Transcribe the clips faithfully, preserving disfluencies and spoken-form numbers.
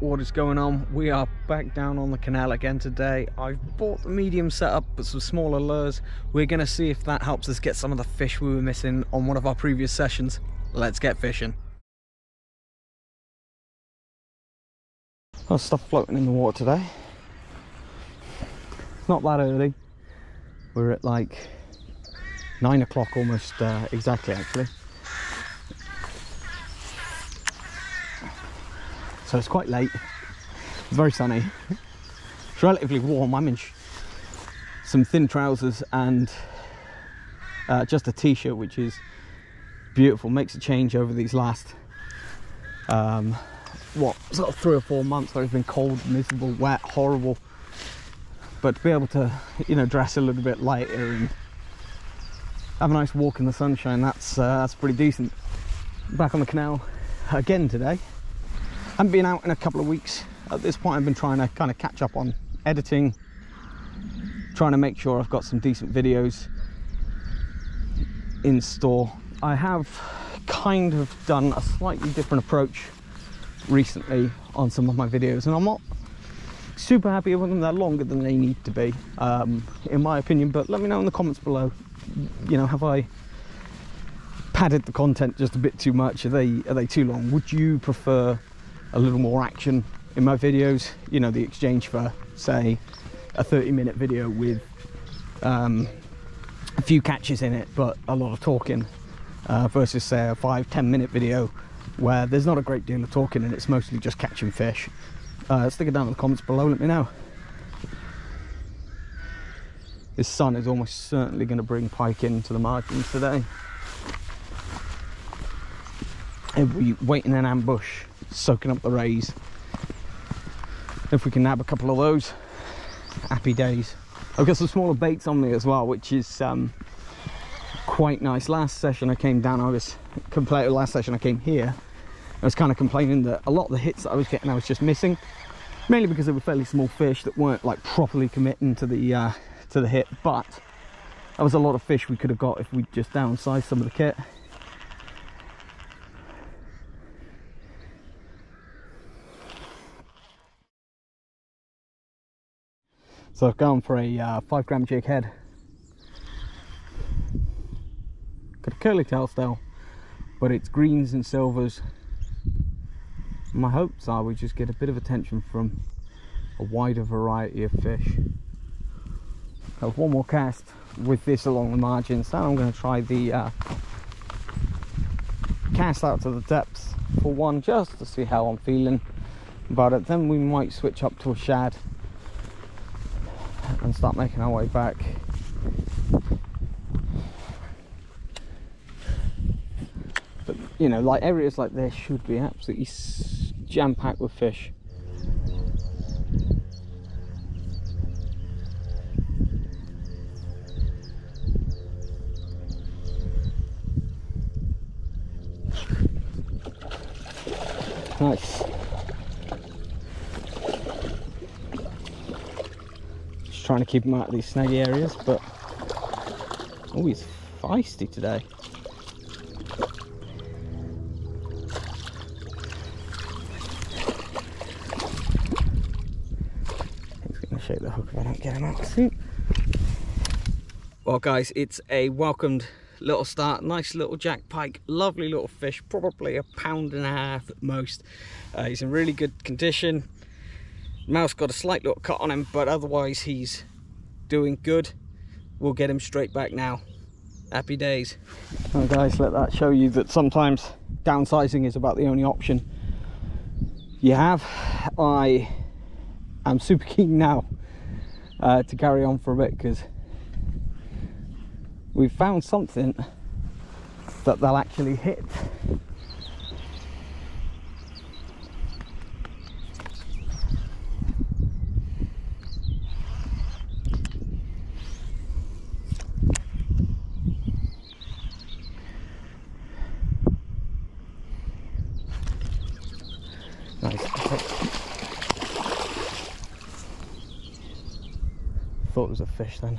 What is going on? We are back down on the canal again today. I've bought the medium setup but some smaller lures. We're going to see if that helps us get some of the fish we were missing on one of our previous sessions. Let's get fishing. Got stuff floating in the water today. It's not that early. We're at like nine o'clock almost uh, exactly actually. So it's quite late, it's very sunny, it's relatively warm. I'm in sh some thin trousers and uh, just a t-shirt, which is beautiful, makes a change over these last, um, what, sort of three or four months where it's been cold, miserable, wet, horrible. But to be able to, you know, dress a little bit lighter and have a nice walk in the sunshine, that's, uh, that's pretty decent. Back on the canal again today. I haven't been out in a couple of weeks. At this point I've been trying to kind of catch up on editing, trying to make sure I've got some decent videos in store. I have kind of done a slightly different approach recently on some of my videos, and I'm not super happy with them. They're longer than they need to be, um, in my opinion, but let me know in the comments below, you know, have I padded the content just a bit too much? Are they, are they too long? Would you prefer a little more action in my videos, you know, the exchange for say a thirty minute video with um, a few catches in it but a lot of talking, uh, versus say a five to ten minute video where there's not a great deal of talking and it's mostly just catching fish? Uh, stick it down in the comments below, let me know. This sun is almost certainly going to bring pike into the margins today. If we wait in an ambush, soaking up the rays, if we can nab a couple of those, happy days. I've got some smaller baits on me as well, which is um quite nice. Last session I came down, I was complaining, last session I came here, I was kind of complaining that a lot of the hits that I was getting I was just missing, mainly because they were fairly small fish that weren't like properly committing to the uh to the hit. But that was a lot of fish we could have got if we just downsized some of the kit. So I've gone for a uh, five gram jig head. Got a curly tail still, but it's greens and silvers. My hopes are we just get a bit of attention from a wider variety of fish. I have one more cast with this along the margins. Now I'm going to try the uh, cast out to the depths for one, just to see how I'm feeling about it. Then we might switch up to a shad and start making our way back. But you know, like areas like this should be absolutely jam-packed with fish. Nice. Trying to keep them out of these snaggy areas, but oh, he's feisty today. He's gonna shake the hook if I don't get him out soon. Well guys, it's a welcomed little start. Nice little jack pike, lovely little fish, probably a pound and a half at most. Uh, he's in really good condition. Mouth's got a slight little cut on him, but otherwise he's doing good. We'll get him straight back now. Happy days. Well guys, let that show you that sometimes downsizing is about the only option you have. I am super keen now uh, to carry on for a bit, because we've found something that they'll actually hit. Nice. Thought it was a fish then.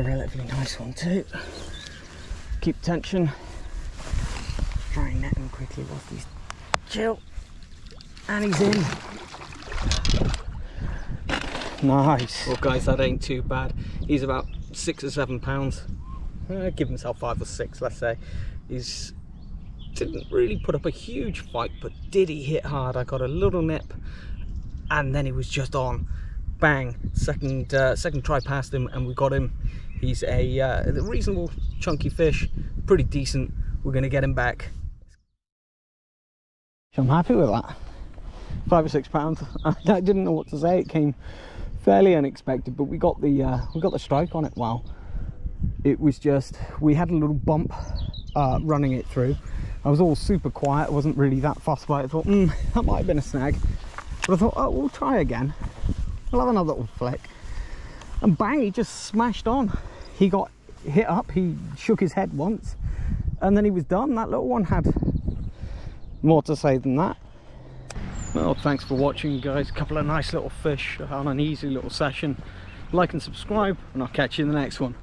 a relatively nice one too. Keep tension. Try and net him quickly whilst he's chill. And he's in. Nice. Well guys, that ain't too bad. He's about six or seven pounds. Uh, give himself five or six, let's say. He's didn't really put up a huge fight, but did he hit hard? I got a little nip and then he was just on. Bang, second uh, second try past him and we got him. He's a uh, reasonable chunky fish, pretty decent. We're gonna get him back. I'm happy with that. Five or six pounds. I didn't know what to say. It came fairly unexpected, but we got the uh, we got the strike on it. Wow. It was just, we had a little bump uh, running it through. I was all super quiet. I wasn't really that fussed by it. I thought, mm, that might have been a snag, but I thought, oh, we'll try again. We'll have another little flick. And bang, he just smashed on. He got hit up. He shook his head once, and then he was done. That little one had more to say than that. Well, thanks for watching, guys. A couple of nice little fish on an easy little session. Like and subscribe, and I'll catch you in the next one.